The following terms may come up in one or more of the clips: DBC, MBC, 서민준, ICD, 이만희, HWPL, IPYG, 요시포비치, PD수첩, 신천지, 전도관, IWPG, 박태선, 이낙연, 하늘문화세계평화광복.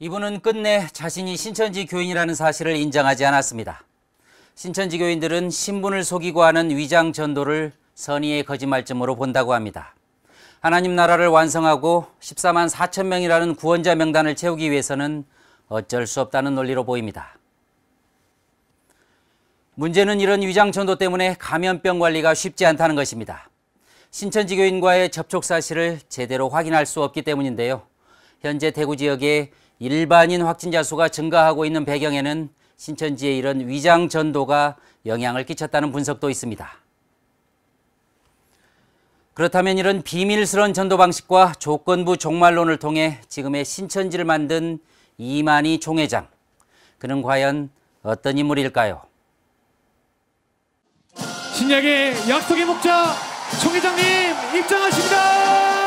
이분은 끝내 자신이 신천지 교인이라는 사실을 인정하지 않았습니다. 신천지 교인들은 신분을 속이고 하는 위장 전도를 선의의 거짓말쯤으로 본다고 합니다. 하나님 나라를 완성하고 14만 4천 명이라는 구원자 명단을 채우기 위해서는 어쩔 수 없다는 논리로 보입니다. 문제는 이런 위장 전도 때문에 감염병 관리가 쉽지 않다는 것입니다. 신천지 교인과의 접촉 사실을 제대로 확인할 수 없기 때문인데요. 현재 대구 지역에 일반인 확진자 수가 증가하고 있는 배경에는 신천지의 이런 위장 전도가 영향을 끼쳤다는 분석도 있습니다. 그렇다면 이런 비밀스러운 전도 방식과 조건부 종말론을 통해 지금의 신천지를 만든 이만희 총회장, 그는 과연 어떤 인물일까요? 신약의 약속의 목자 총회장님 입장하십니다.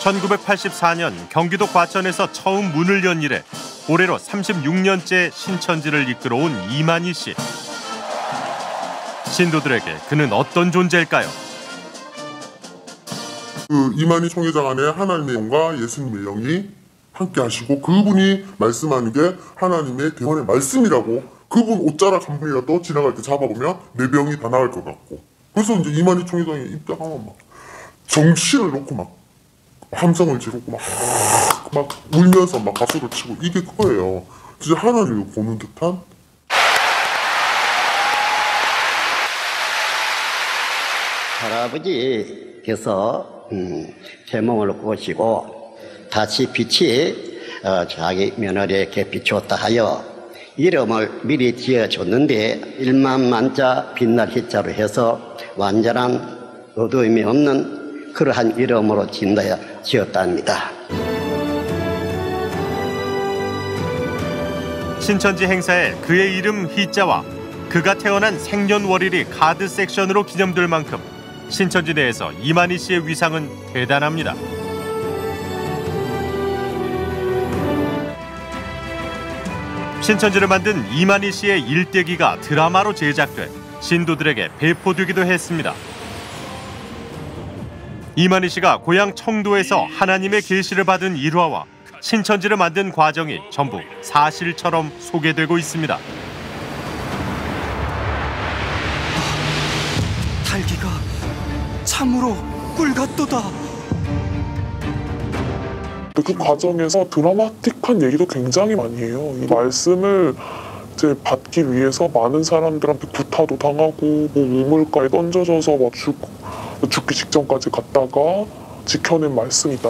(1984년) 경기도 과천에서 처음 문을 연 이래 올해로 36년째 신천지를 이끌어온 이만희 씨. 신도들에게 그는 어떤 존재일까요? 이만희 총회장 안에 하나님의 영과 예수님의 영이 함께 하시고 그분이 말씀하는 게 하나님의 대원의 말씀이라고, 그분 옷자락 한 분이라도 지나갈 때 잡아보면 내 병이 다 나을 것 같고, 그래서 이제 이만희 총회장이 입장하면 막 정신을 놓고 막 함성을 지르고 막 울면서 막 가수를 치고, 이게 그거예요. 진짜 하나님을 보는 듯한. 할아버지께서 제 몸을 꼬시고 다시 빛이 자기 며느리에게 비추었다 하여 이름을 미리 지어줬는데 일만만자 빛날 희자로 해서 완전한 어두움이 없는 그러한 이름으로 지었답니다. 신천지 행사에 그의 이름 희자와 그가 태어난 생년월일이 카드 섹션으로 기념될 만큼 신천지 내에서 이만희 씨의 위상은 대단합니다. 신천지를 만든 이만희 씨의 일대기가 드라마로 제작돼 신도들에게 배포되기도 했습니다. 이만희 씨가 고향 청도에서 하나님의 계시를 받은 일화와 신천지를 만든 과정이 전부 사실처럼 소개되고 있습니다. 달기가 참으로 꿀 같도다. 그 과정에서 드라마틱한 얘기도 굉장히 많이 해요. 이 말씀을 받기 위해서 많은 사람들한테 구타도 당하고 뭐 우물가에 던져져서 막 죽기 직전까지 갔다가 지켜낸 말씀이다.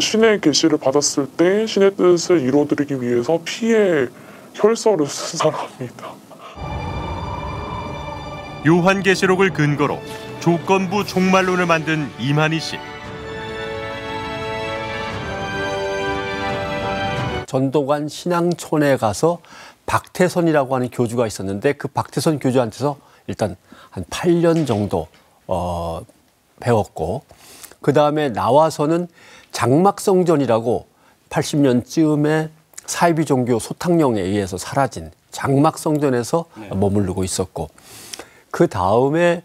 신의 계시를 받았을 때 신의 뜻을 이루어드리기 위해서 피의 혈서를 쓴 사람이다. 요한계시록을 근거로 조건부 종말론을 만든 이만희 씨. 전도관 신앙촌에 가서 박태선이라고 하는 교주가 있었는데, 그 박태선 교주한테서 일단 한 8년 정도 배웠고, 그 다음에 나와서는 장막성전이라고 80년쯤에 사이비 종교 소탕령에 의해서 사라진 장막성전에서 머무르고 있었고, 그 다음에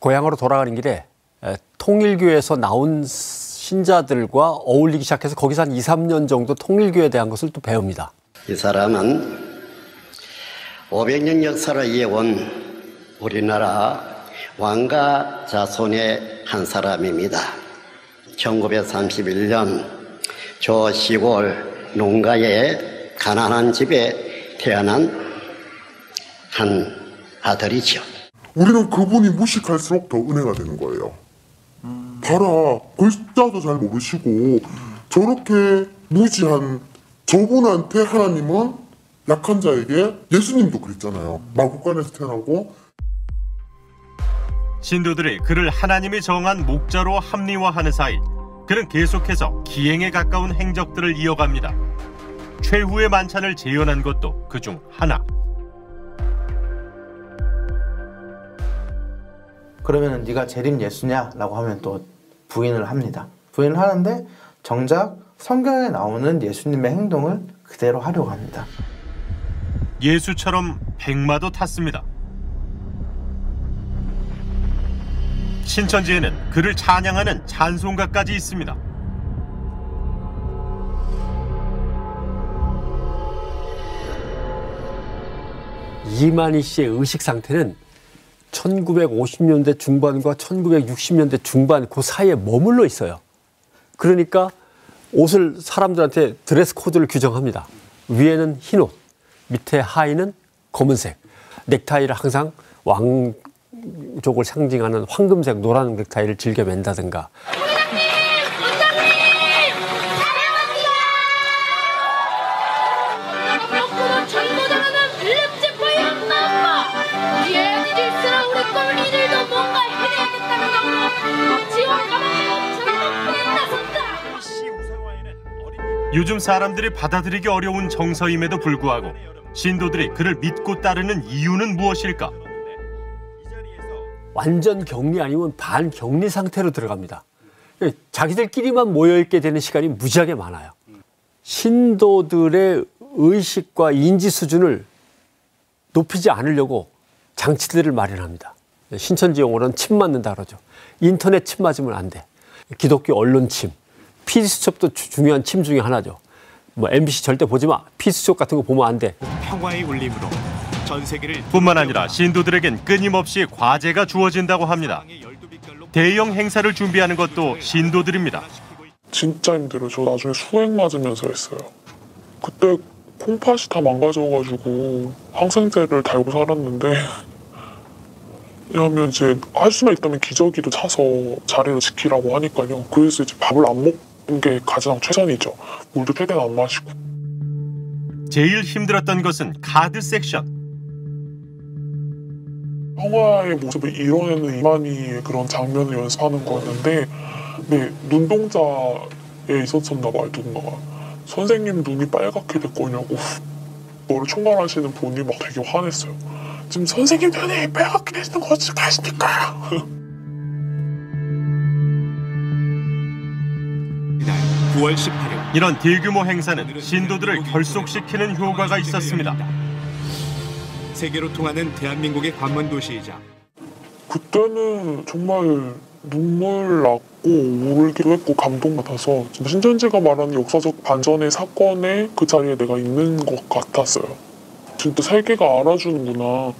고향으로 돌아가는 길에 통일교에서 나온 신자들과 어울리기 시작해서 거기서 한 2, 3년 정도 통일교에 대한 것을 또 배웁니다. 이 사람은 500년 역사를 이어온 우리나라 왕가 자손의 한 사람입니다. 1931년 저 시골 농가의 가난한 집에 태어난 한 아들이죠. 우리는 그분이 무식할수록 더 은혜가 되는 거예요. 봐라, 글자도 잘 모르시고 저렇게 무지한 저분한테 하나님은 약한 자에게, 예수님도 그랬잖아요. 마구간에서 태어나고. 신도들이 그를 하나님이 정한 목자로 합리화하는 사이 그는 계속해서 기행에 가까운 행적들을 이어갑니다. 최후의 만찬을 재현한 것도 그중 하나. 그러면 네가 재림 예수냐라고 하면 또 부인을 합니다. 부인을 하는데 정작 성경에 나오는 예수님의 행동을 그대로 하려고 합니다. 예수처럼 백마도 탔습니다. 신천지에는 그를 찬양하는 찬송가까지 있습니다. 이만희 씨의 의식 상태는 1950년대 중반과 1960년대 중반 그 사이에 머물러 있어요. 그러니까 옷을 사람들한테 드레스 코드를 규정합니다. 위에는 흰 옷, 밑에 하의는 검은색, 넥타이를 항상 왕족을 상징하는 황금색, 노란 넥타이를 즐겨 맨다든가. 요즘 사람들이 받아들이기 어려운 정서임에도 불구하고 신도들이 그를 믿고 따르는 이유는 무엇일까? 완전 격리 아니면 반격리 상태로 들어갑니다. 자기들끼리만 모여있게 되는 시간이 무지하게 많아요. 신도들의 의식과 인지 수준을 높이지 않으려고 장치들을 마련합니다. 신천지 용어로는 침 맞는다 그러죠. 인터넷 침 맞으면 안 돼. 기독교 언론 침. 피디수첩도 중요한 침 중에 하나죠. 뭐 MBC 절대 보지 마. 피디수첩 같은 거 보면 안 돼. 평화의 울림으로 전 세계를 뿐만 아니라 신도들에겐 끊임없이 과제가 주어진다고 합니다. 대형 행사를 준비하는 것도 신도들입니다. 진짜 힘들어요. 저 나중에 수행 맞으면서 했어요. 그때 콩팥이 다 망가져가지고 항생제를 달고 살았는데 왜냐하면 이제 할 수만 있다면 기저귀도 차서 자리를 지키라고 하니까요. 그래서 이제 밥을 안 먹는 게 가장 최선이죠. 물도 최대한 안 마시고. 제일 힘들었던 것은 가드 섹션. 평화의 모습을 이뤄내는 이만희의 그런 장면을 연습하는 거였는데 네, 눈동자에 있었었나 봐요, 누군가가. 선생님 눈이 빨갛게 됐거냐고. 너를 총괄하시는 분이 막 되게 화냈어요. 지금 선생님 편에 빼앗게 되시는 거 어찌 가십니까? 이런 대규모 행사는 신도들을 결속시키는 효과가 있었습니다. 세계로 통하는 대한민국의 관문 도시이자 그때는 정말 눈물 났고 울기도 했고 감동받아서 신천지가 말하는 역사적 반전의 사건에 그 자리에 내가 있는 것 같았어요. 진짜 세계가 알아주는구나.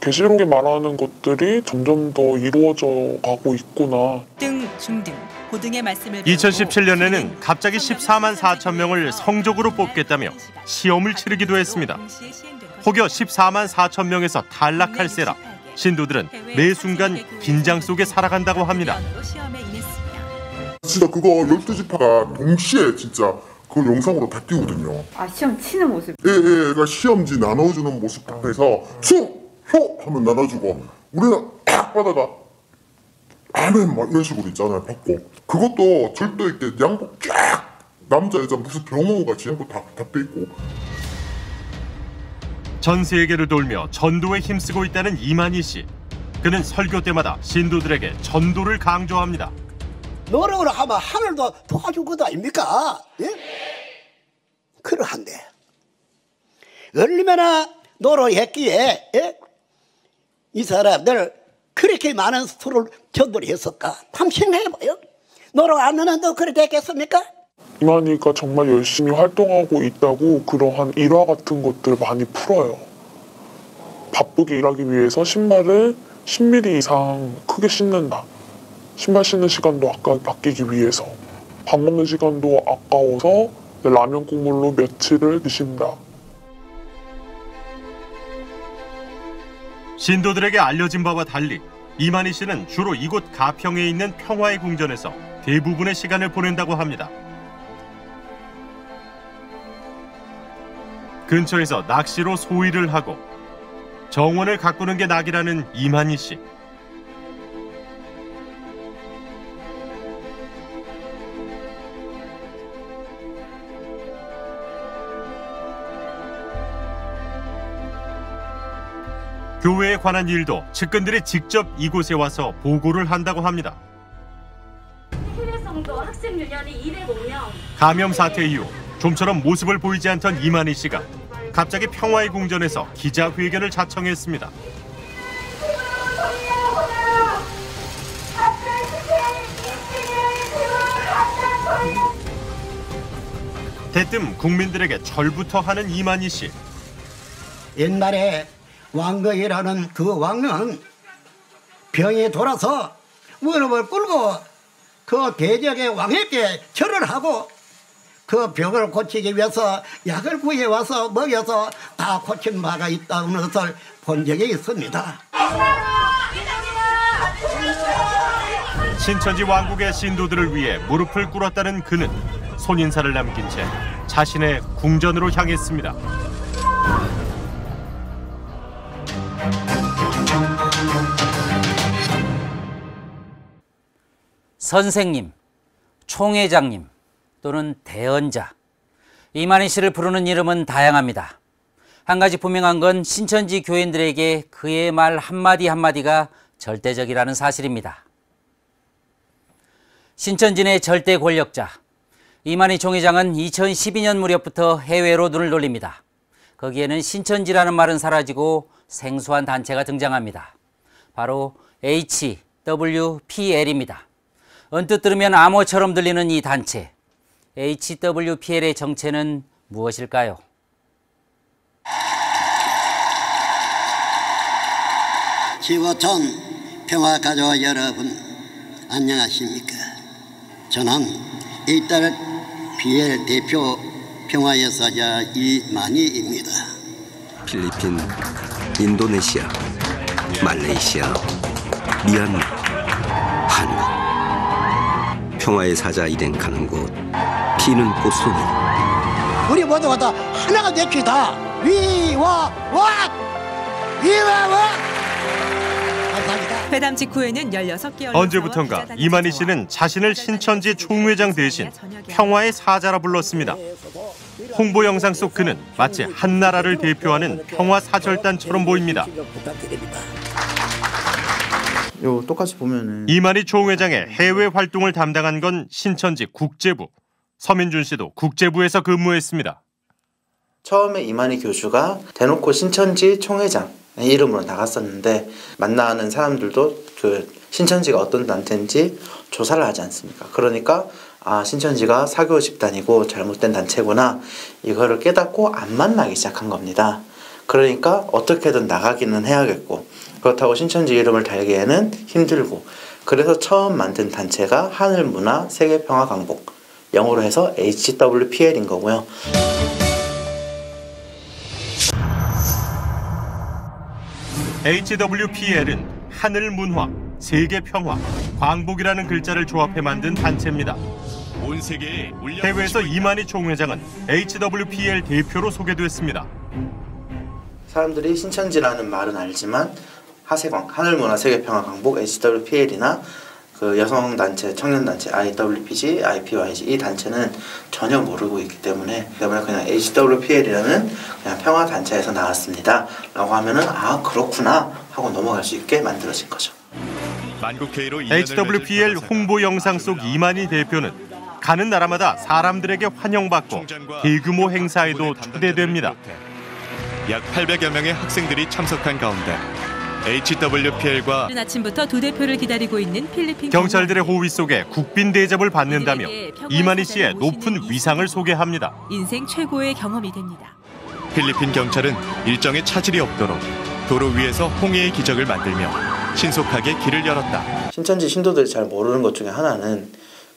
계시록에 말하는 것들이 점점 더 이루어져 가고 있구나. 등, 중등, 고등의 말씀을 2017년에는 갑자기 14만 4천 명을 성적으로 뽑겠다며 시험을 치르기도 했습니다. 혹여 14만 4천 명에서 탈락할세라 신도들은 매 순간 긴장 속에 살아간다고 합니다. 진짜 그거 12지파가 동시에 진짜 그걸 영상으로 다 띄우거든요. 아, 시험 치는 모습? 예, 그러니까 시험지 나눠주는 모습 딱 해서 추! 효! 하면 나눠주고 우리는 탁! 받아가 아멘! 막 이런 식으로 있잖아요, 받고. 그것도 절도 있게 양복 쫙! 남자, 여자 무슨 병원같이 양복 다 빼있고. 전 세계를 돌며 전도에 힘쓰고 있다는 이만희 씨. 그는 설교 때마다 신도들에게 전도를 강조합니다. 노력을 하면 하늘도 도와줄 것 아닙니까? 예? 그러한데 얼마나 노력했기에 예? 이 사람들 그렇게 많은 수를 전도를 했을까? 한번 생각해봐요. 노력 안 하는데도 그래 됐겠습니까? 이만희가 정말 열심히 활동하고 있다고 그러한 일화 같은 것들을 많이 풀어요. 바쁘게 일하기 위해서 신발을 10mm 이상 크게 신는다. 신발 신는 시간도 아까 바뀌기 위해서 밥 먹는 시간도 아까워서 라면 국물로 며칠을 드신다. 신도들에게 알려진 바와 달리 이만희 씨는 주로 이곳 가평에 있는 평화의 궁전에서 대부분의 시간을 보낸다고 합니다. 근처에서 낚시로 소일을 하고 정원을 가꾸는 게 낙이라는 이만희 씨. 교회에 관한 일도 측근들이 직접 이곳에 와서 보고를 한다고 합니다. 해외성도 학생 유년이 205명. 감염 사태 이후 좀처럼 모습을 보이지 않던 이만희 씨가 갑자기 평화의 궁전에서 기자회견을 자청했습니다. 대뜸 국민들에게 절부터 하는 이만희 씨. 옛날에 왕거이라는 그 왕은 병이 돌아서 무릎을 꿇고 그 대적의 왕에게 절을 하고 그 병을 고치기 위해서 약을 구해와서 먹여서 다 고친 바가 있다는 것을 본 적이 있습니다. 신천지 왕국의 신도들을 위해 무릎을 꿇었다는 그는 손인사를 남긴 채 자신의 궁전으로 향했습니다. 선생님, 총회장님 또는 대언자, 이만희 씨를 부르는 이름은 다양합니다. 한 가지 분명한 건 신천지 교인들에게 그의 말 한마디 한마디가 절대적이라는 사실입니다. 신천지 내 절대 권력자, 이만희 총회장은 2012년 무렵부터 해외로 눈을 돌립니다. 거기에는 신천지라는 말은 사라지고 생소한 단체가 등장합니다. 바로 HWPL입니다. 언뜻 들으면 암호처럼 들리는 이 단체, HWPL의 정체는 무엇일까요? 지구촌 평화가족 여러분 안녕하십니까? 저는 HWPL 대표 평화예사자 이만희입니다. 필리핀, 인도네시아, 말레이시아, 미얀마, 한국. 평화의 사자 일행가는 곳, 피는 꽃소리. 우리 모두가 다 하나가 되키다. 위와 왓! 위와 왓! 감사합니다. 회담 직후에는 16개월... 언제부턴가 이만희 씨는 자신을 신천지 총회장 대신 평화의 사자라 불렀습니다. 홍보 영상 속 그는 마치 한 나라를 대표하는 평화사절단처럼 보입니다. 똑같이 보면은 이만희 총회장의 해외 활동을 담당한 건 신천지 국제부. 서민준 씨도 국제부에서 근무했습니다. 처음에 이만희 교주가 대놓고 신천지 총회장 이름으로 나갔었는데 만나는 사람들도 그 신천지가 어떤 단체인지 조사를 하지 않습니까? 그러니까 아, 신천지가 사교 집단이고 잘못된 단체구나 이거를 깨닫고 안 만나기 시작한 겁니다. 그러니까 어떻게든 나가기는 해야겠고 그렇다고 신천지 이름을 달기에는 힘들고 그래서 처음 만든 단체가 하늘문화세계평화광복, 영어로 해서 HWPL인 거고요. HWPL은 하늘문화, 세계평화, 광복이라는 글자를 조합해 만든 단체입니다. 온 세계에 해외에서 이만희 총회장은 HWPL 대표로 소개됐습니다. 사람들이 신천지라는 말은 알지만 하세광, 하늘문화세계평화광복, HWPL이나 그 여성단체, 청년단체, IWPG, IPYG 이 단체는 전혀 모르고 있기 때문에 그냥 HWPL이라는 그냥 평화단체에서 나왔습니다 라고 하면은 아 그렇구나 하고 넘어갈 수 있게 만들어진 거죠. HWPL 홍보 영상 속 이만희 대표는 가는 나라마다 사람들에게 환영받고 대규모 행사에도 초대됩니다. 약 800여 명의 학생들이 참석한 가운데 HWPL과 오늘 아침부터 두 대표를 기다리고 있는 필리핀 경찰들의 호위 속에 국빈 대접을 받는다며 이만희 씨의 높은 위상을 소개합니다. 인생 최고의 경험이 됩니다. 필리핀 경찰은 일정에 차질이 없도록 도로 위에서 홍해의 기적을 만들며 신속하게 길을 열었다. 신천지 신도들이 잘 모르는 것 중에 하나는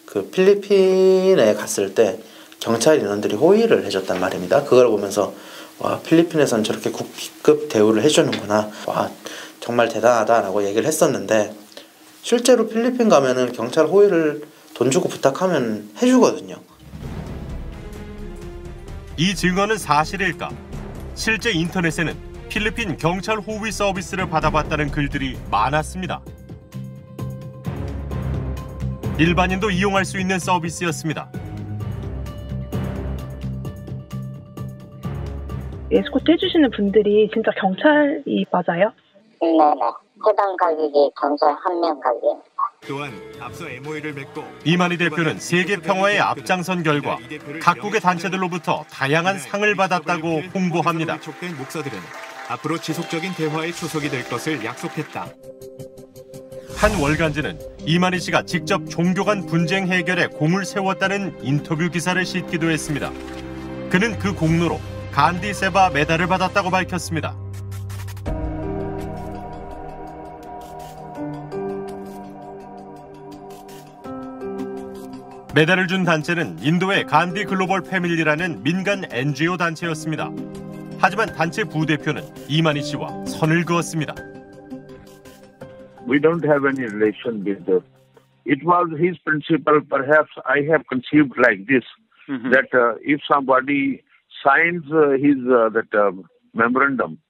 그 필리핀에 갔을 때 경찰 인원들이 호위를 해줬단 말입니다. 그걸 보면서 와, 필리핀에선 저렇게 국기급 대우를 해주는구나. 와, 정말 대단하다라고 얘기를 했었는데 실제로 필리핀 가면은 경찰 호위를 돈 주고 부탁하면 해주거든요. 이 증언은 사실일까? 실제 인터넷에는 필리핀 경찰 호위 서비스를 받아봤다는 글들이 많았습니다. 일반인도 이용할 수 있는 서비스였습니다. 에스코트 해주시는 분들이 진짜 경찰이 맞아요? 네네. 해당 가격이 경찰 1명 가격입니다. 또한 앞서 MOU를 맺고 이만희 대표는 세계 평화에 앞장선 결과 각국의 단체들로부터 다양한 상을 받았다고 홍보합니다. 촉된 목사들은 앞으로 지속적인 대화의 주석이 될 것을 약속했다. 한 월간지는 이만희 씨가 직접 종교 간 분쟁 해결에 공을 세웠다는 인터뷰 기사를 싣기도 했습니다. 그는 그 공로로 간디 세바 메달을 받았다고 밝혔습니다. 메달을 준 단체는 인도의 간디 글로벌 패밀리라는 민간 NGO 단체였습니다. 하지만 단체 부대표는 이만희 씨와 선을 그었습니다. We don't have any relation with this. It was his principle. Perhaps I have conceived like this, that if somebody signs his memorandum,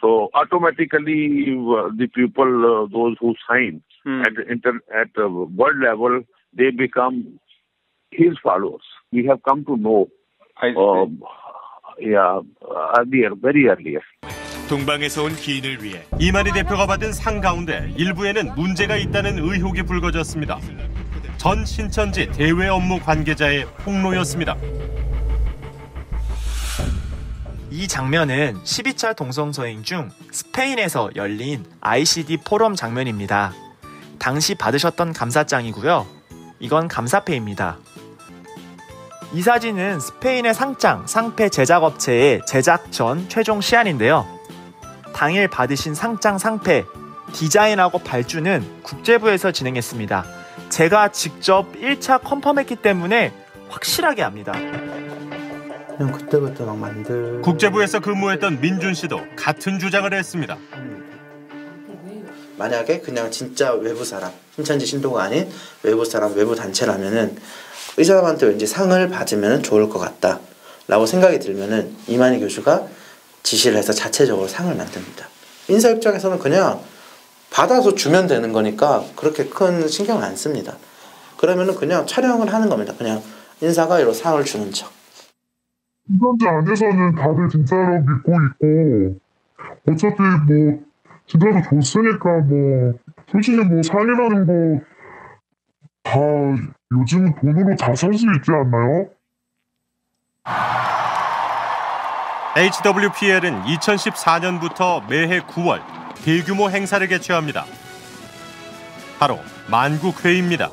so automatically the people, those who sign at world level, they become his followers. We have come to know, earlier, very earlier. 동방에서 온 기인을 위해 이만희 대표가 받은 상 가운데 일부에는 문제가 있다는 의혹이 불거졌습니다. 전 신천지 대외 업무 관계자의 폭로였습니다. 이 장면은 12차 동성서행 중 스페인에서 열린 ICD 포럼 장면입니다. 당시 받으셨던 감사장이고요. 이건 감사패입니다. 이 사진은 스페인의 상장, 상패 제작업체의 제작 전 최종 시안인데요. 당일 받으신 상장 상패, 디자인하고 발주는 국제부에서 진행했습니다. 제가 직접 1차 컨펌했기 때문에 확실하게 압니다. 그때부터 막 만들... 국제부에서 근무했던 민준 씨도 같은 주장을 했습니다. 만약에 그냥 진짜 외부 사람, 신천지 신도가 아닌 외부 사람, 외부 단체라면은 이 사람한테 왠지 상을 받으면 좋을 것 같다라고 생각이 들면은 이만희 교수가 지시를 해서 자체적으로 상을 만듭니다. 인사 입장에서는 그냥 받아서 주면 되는 거니까 그렇게 큰 신경을 안 씁니다. 그러면은 그냥 촬영을 하는 겁니다. 그냥 인사가 이런 상을 주는 척. 신천지 안에서는 다들 진짜로 믿고 있고 어차피 뭐 진짜로 줬으니까 뭐 솔직히 뭐 상이라는 거 다 요즘 돈으로 다 살 수 있지 않나요? HWPL은 2014년부터 매해 9월 대규모 행사를 개최합니다. 바로 만국회의입니다.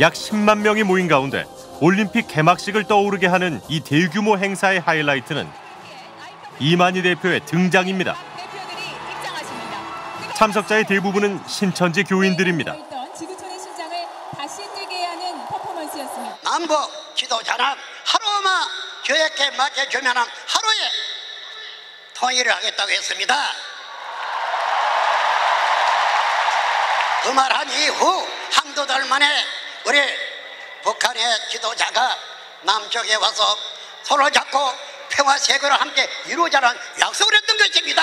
약 10만 명이 모인 가운데 올림픽 개막식을 떠오르게 하는 이 대규모 행사의 하이라이트는 이만희 대표의 등장입니다. 참석자의 대부분은 신천지 교인들입니다. 남북 지도자는 하루만 교회께 맡겨주면 하루에 통일을 하겠다고 했습니다. 그 말한 이후 한두 달 만에 우리 북한의 지도자가 남쪽에 와서 손을 잡고 평화 세계를 함께 이루자는 약속을 했던 것입니다.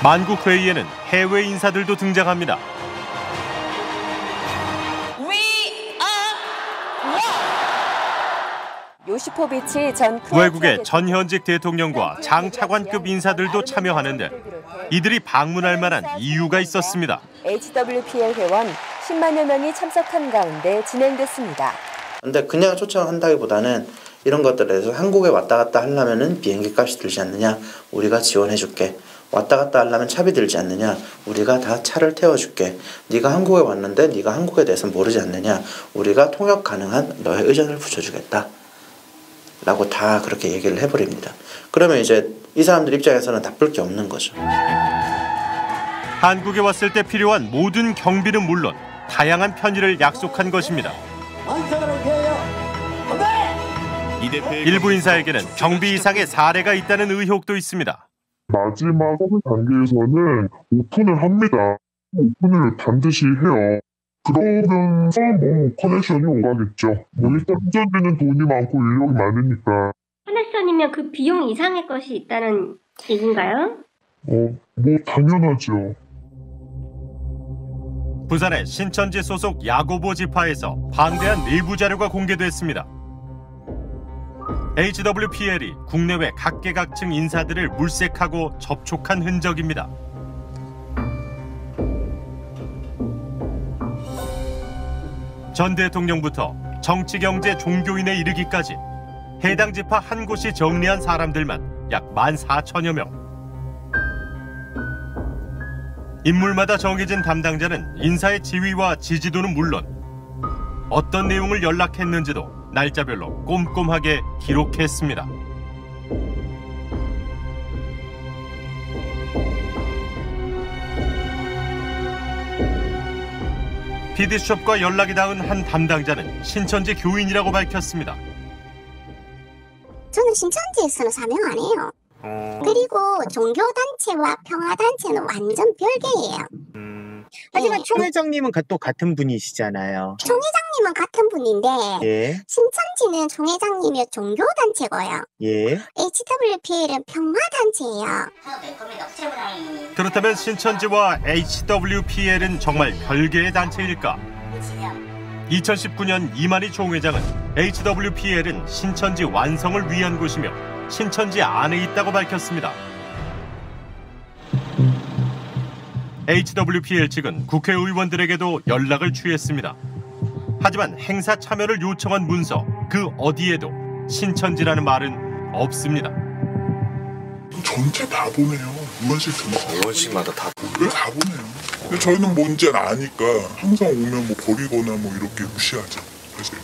만국회의에는 해외 인사들도 등장합니다. 요시포비치 전 외국의 전현직 대통령과 장차관급 인사들도 참여하는데 이들이 방문할 만한 이유가 있었습니다. HWPL 회원 10만여 명이 참석한 가운데 진행됐습니다. 그런데 그냥 초청한다기보다는 이런 것들에서 한국에 왔다 갔다 하려면 비행기 값이 들지 않느냐, 우리가 지원해줄게. 왔다 갔다 하려면 차비 들지 않느냐, 우리가 다 차를 태워줄게. 네가 한국에 왔는데 네가 한국에 대해서 모르지 않느냐, 우리가 통역 가능한 너의 의견을 붙여주겠다. 라고 다 그렇게 얘기를 해버립니다. 그러면 이제 이 사람들 입장에서는 나쁠 게 없는 거죠. 한국에 왔을 때 필요한 모든 경비는 물론 다양한 편의를 약속한 것입니다. 일부 인사에게는 경비 이상의 사례가 있다는 의혹도 있습니다. 마지막 오픈 단계에서는 오픈을 합니다. 오픈을 반드시 해요. 그러면서 뭐 커넥션이 오가겠죠. 뭐 일단 신천지는 돈이 많고 인력이 많으니까. 커넥션이면 그 비용 이상의 것이 있다는 얘기인가요? 뭐 당연하죠. 부산의 신천지 소속 야고보 지파에서 방대한 내부 자료가 공개됐습니다. HWPL이 국내외 각계각층 인사들을 물색하고 접촉한 흔적입니다. 전 대통령부터 정치, 경제, 종교인에 이르기까지 해당 지파 한 곳이 정리한 사람들만 약 14,000여 명. 인물마다 정해진 담당자는 인사의 지위와 지지도는 물론 어떤 내용을 연락했는지도 날짜별로 꼼꼼하게 기록했습니다. PD수첩과 연락이 닿은 한 담당자는 신천지 교인이라고 밝혔습니다. 저는 신천지에서는 사명 안 해요. 그리고 종교단체와 평화단체는 완전 별개예요. 하지만 총회장님은 또 같은 분이시잖아요. 총회장님은 같은 분인데 예. 신천지는 총회장님이 종교단체고요. 예. HWPL은 평화단체예요. 그렇다면 신천지와 HWPL은 정말 별개의 단체일까? 2019년 이만희 총회장은 HWPL은 신천지 완성을 위한 곳이며 신천지 안에 있다고 밝혔습니다. HWPL 측은 국회의원들에게도 연락을 취했습니다. 하지만 행사 참여를 요청한 문서 그 어디에도 신천지라는 말은 없습니다. 전체 다 보내요. 의원실마다 다 보내요. 저희는 뭔지는 아니까 항상 오면 뭐 버리거나 뭐 이렇게 무시하죠. 사실.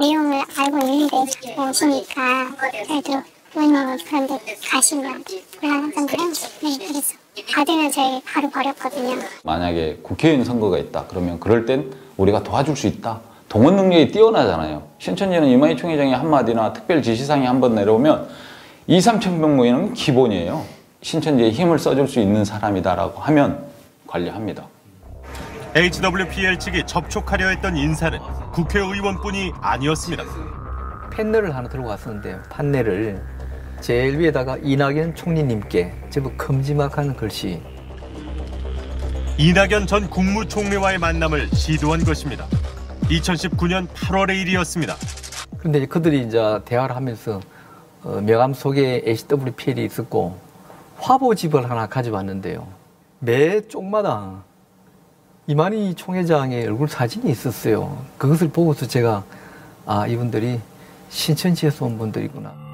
내용을 알고 있는데 오시니까 그래도 의원님은 그런데 가시면 불안한 점들은 네, 그래서 받으면 저희 바로 버렸거든요. 만약에 국회의원 선거가 있다 그러면 그럴 땐 우리가 도와줄 수 있다. 동원 능력이 뛰어나잖아요. 신천지는 이만희 총회장의 한마디나 특별 지시사항이 한번 내려오면 2~3,000명 모이는 기본이에요. 신천지에 힘을 써줄 수 있는 사람이다라고 하면 관리합니다. HWPL 측이 접촉하려 했던 인사는 국회의원뿐이 아니었습니다. 판넬을 하나 들고 왔었는데 판넬을 제일 위에다가 이낙연 총리님께 제법 큼지막한 글씨. 이낙연 전 국무총리와의 만남을 시도한 것입니다. 2019년 8월의 일이었습니다. 그런데 그들이 이제 대화를 하면서 명함 속에 HWPL이 있었고 화보집을 하나 가져왔는데요. 매 쪽마다 이만희 총회장의 얼굴 사진이 있었어요. 그것을 보고서 제가 아 이분들이 신천지에서 온 분들이구나.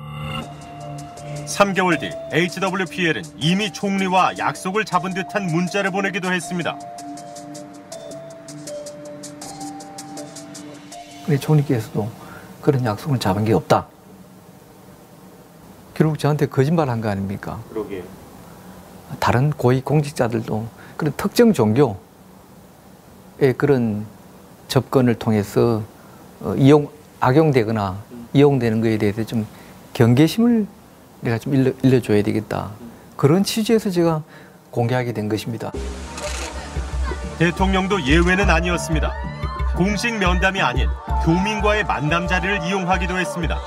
3개월 뒤 HWPL은 이미 총리와 약속을 잡은 듯한 문자를 보내기도 했습니다. 근데 총리께서도 그런 약속을 잡은 게 없다. 결국 저한테 거짓말한 거 아닙니까? 그러게요. 다른 고위 공직자들도 그런 특정 종교 그런 접근을 통해서 악용되거나 이용되는 것에 대해서 좀 경계심을 내가 좀 일러줘야 되겠다. 그런 취지에서 제가 공개하게 된 것입니다. 대통령도 예외는 아니었습니다. 공식 면담이 아닌 교민과의 만남 자리를 이용하기도 했습니다.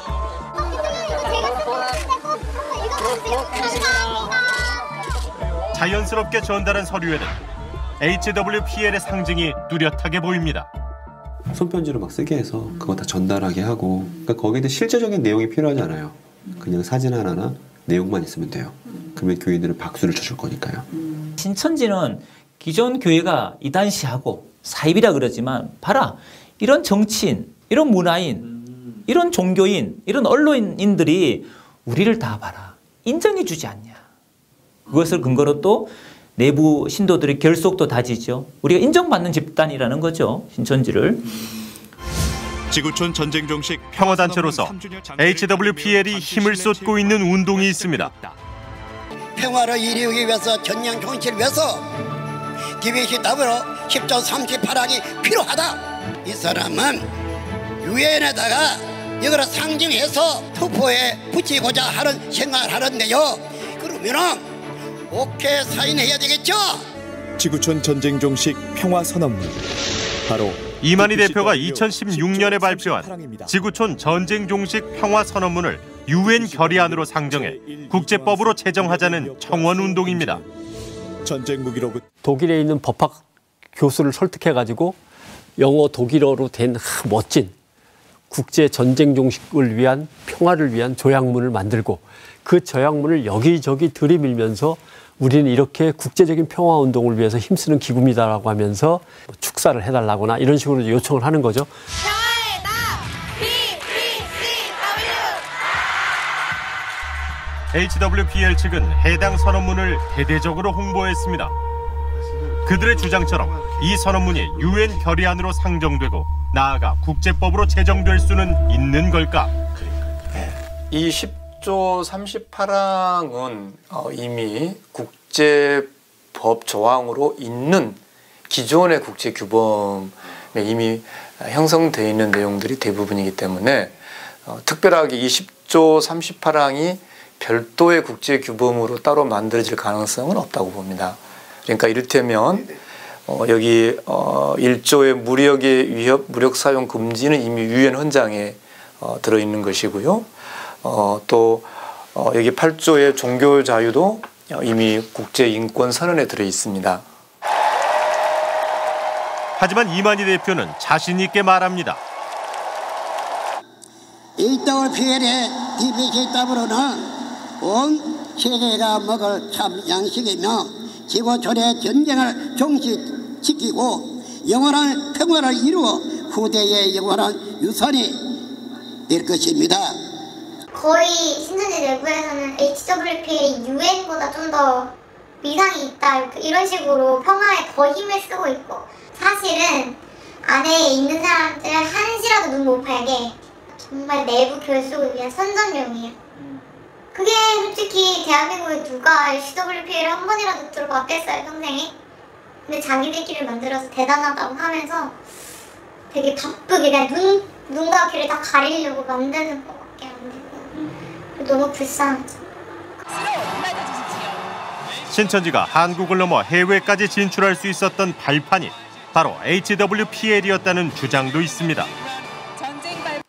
자연스럽게 전달한 서류에는 HWPL의 상징이 뚜렷하게 보입니다. 손편지로 막 쓰게 해서 그거 다 전달하게 하고 그러니까 거기에 실제적인 내용이 필요하지 않아요. 그냥 사진 하나나 내용만 있으면 돼요. 그러면 교인들은 박수를 쳐줄 거니까요. 신천지는 기존 교회가 이단시하고 사입이라 그러지만 봐라 이런 정치인, 이런 문화인, 이런 종교인, 이런 언론인들이 우리를 다 봐라 인정해주지 않냐. 그것을 근거로 또 내부 신도들의 결속도 다지죠. 우리가 인정받는 집단이라는 거죠. 신천지를. 지구촌 전쟁 종식 평화단체로서 HWPL이 힘을 쏟고 있는 운동이 있습니다. 평화를 이루기 위해서 전쟁 종식을 위해서 DBC 더불어 10조 38항이 필요하다. 이 사람은 유엔에다가 이걸 상징해서 투표에 붙이고자 하는 생각을 하는데요. 그러면은 오케이 사인해야 되겠죠. 지구촌 전쟁 종식 평화 선언문. 바로 이만희 대표가 2016년에 발표한 지구촌 전쟁 종식 평화 선언문을 유엔 결의안으로 상정해 국제법으로 제정하자는 청원 운동입니다. 전쟁 무기로부터 독일에 있는 법학 교수를 설득해 가지고 영어 독일어로 된 멋진 국제 전쟁 종식을 위한 평화를 위한 조약문을 만들고 그 조약문을 여기저기 들이밀면서 우리는 이렇게 국제적인 평화운동을 위해서 힘쓰는 기구입니다라고 하면서 축사를 해달라거나 이런 식으로 요청을 하는 거죠. 평화의 나 BBCW. HWPL 측은 해당 선언문을 대대적으로 홍보했습니다. 그들의 주장처럼 이 선언문이 유엔 결의안으로 상정되고 나아가 국제법으로 제정될 수는 있는 걸까? 이 10조 38항은 이미 국제법 조항으로 있는 기존의 국제 규범에 이미 형성되어 있는 내용들이 대부분이기 때문에 특별하게 이 10조 38항이 별도의 국제 규범으로 따로 만들어질 가능성은 없다고 봅니다. 그러니까 이를테면 여기 1조의 무력의 위협, 무력 사용 금지는 이미 유엔 헌장에 들어있는 것이고요. 또 여기 8조의 종교 자유도 이미 국제인권선언에 들어있습니다. 하지만 이만희 대표는 자신 있게 말합니다. HWPL의 DBC 답으로는 온 세계가 먹을 참 양식이며 지구촌의 전쟁을 종식시키고 영원한 평화를 이루어 후대의 영원한 유산이 될 것입니다. 거의 신천지 내부에서는 HWPL이 유엔보다 좀 더 위상이 있다 이런 식으로 평화에 더 힘을 쓰고 있고, 사실은 안에 있는 사람들은 한시라도 눈 못 팔게 정말 내부 결속을 위한 선전용이에요. 그게 솔직히 대한민국에 누가 HWPL을 한 번이라도 들어봤겠어요, 평생에. 근데 자기들끼리 만들어서 대단하다고 하면서 되게 바쁘게 그냥 눈과 귀를 다 가리려고 만드는 것밖에 안 되고 너무 불쌍하죠. 신천지가 한국을 넘어 해외까지 진출할 수 있었던 발판이 바로 HWPL이었다는 주장도 있습니다.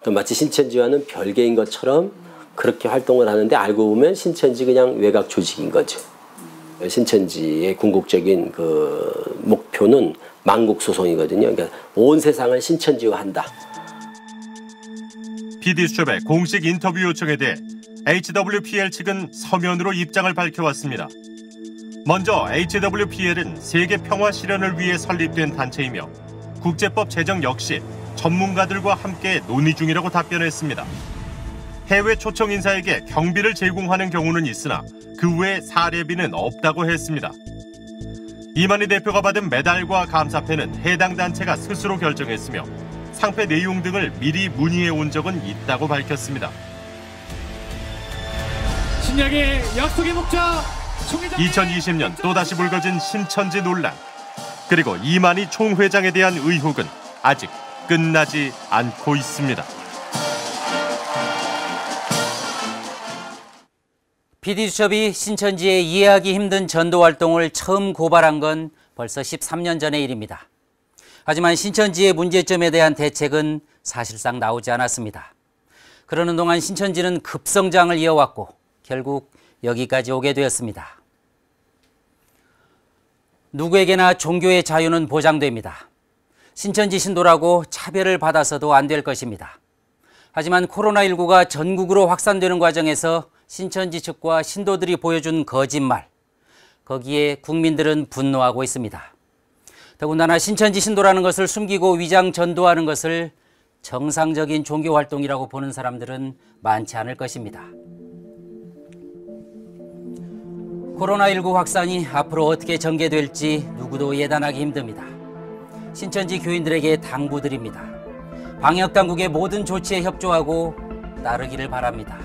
마치 신천지와는 별개인 것처럼 그렇게 활동을 하는데 알고 보면 신천지 그냥 외곽 조직인 거죠. 신천지의 궁극적인 그 목표는 만국 소송이거든요. 그러니까 온 세상을 신천지화한다. PD수첩의 공식 인터뷰 요청에 대해 HWPL 측은 서면으로 입장을 밝혀왔습니다. 먼저 HWPL은 세계 평화 실현을 위해 설립된 단체이며 국제법 제정 역시 전문가들과 함께 논의 중이라고 답변했습니다. 해외 초청 인사에게 경비를 제공하는 경우는 있으나 그 외 사례비는 없다고 했습니다. 이만희 대표가 받은 메달과 감사패는 해당 단체가 스스로 결정했으며 상패 내용 등을 미리 문의해 온 적은 있다고 밝혔습니다. 신약의 약속의 목자 2020년 또다시 불거진 신천지 논란, 그리고 이만희 총회장에 대한 의혹은 아직 끝나지 않고 있습니다. PD수첩이 신천지의 이해하기 힘든 전도활동을 처음 고발한 건 벌써 13년 전의 일입니다. 하지만 신천지의 문제점에 대한 대책은 사실상 나오지 않았습니다. 그러는 동안 신천지는 급성장을 이어왔고 결국 여기까지 오게 되었습니다. 누구에게나 종교의 자유는 보장됩니다. 신천지 신도라고 차별을 받아서도 안 될 것입니다. 하지만 코로나19가 전국으로 확산되는 과정에서 신천지 측과 신도들이 보여준 거짓말, 거기에 국민들은 분노하고 있습니다. 더군다나 신천지 신도라는 것을 숨기고 위장 전도하는 것을 정상적인 종교활동이라고 보는 사람들은 많지 않을 것입니다. 코로나19 확산이 앞으로 어떻게 전개될지 누구도 예단하기 힘듭니다. 신천지 교인들에게 당부드립니다. 방역당국의 모든 조치에 협조하고 따르기를 바랍니다.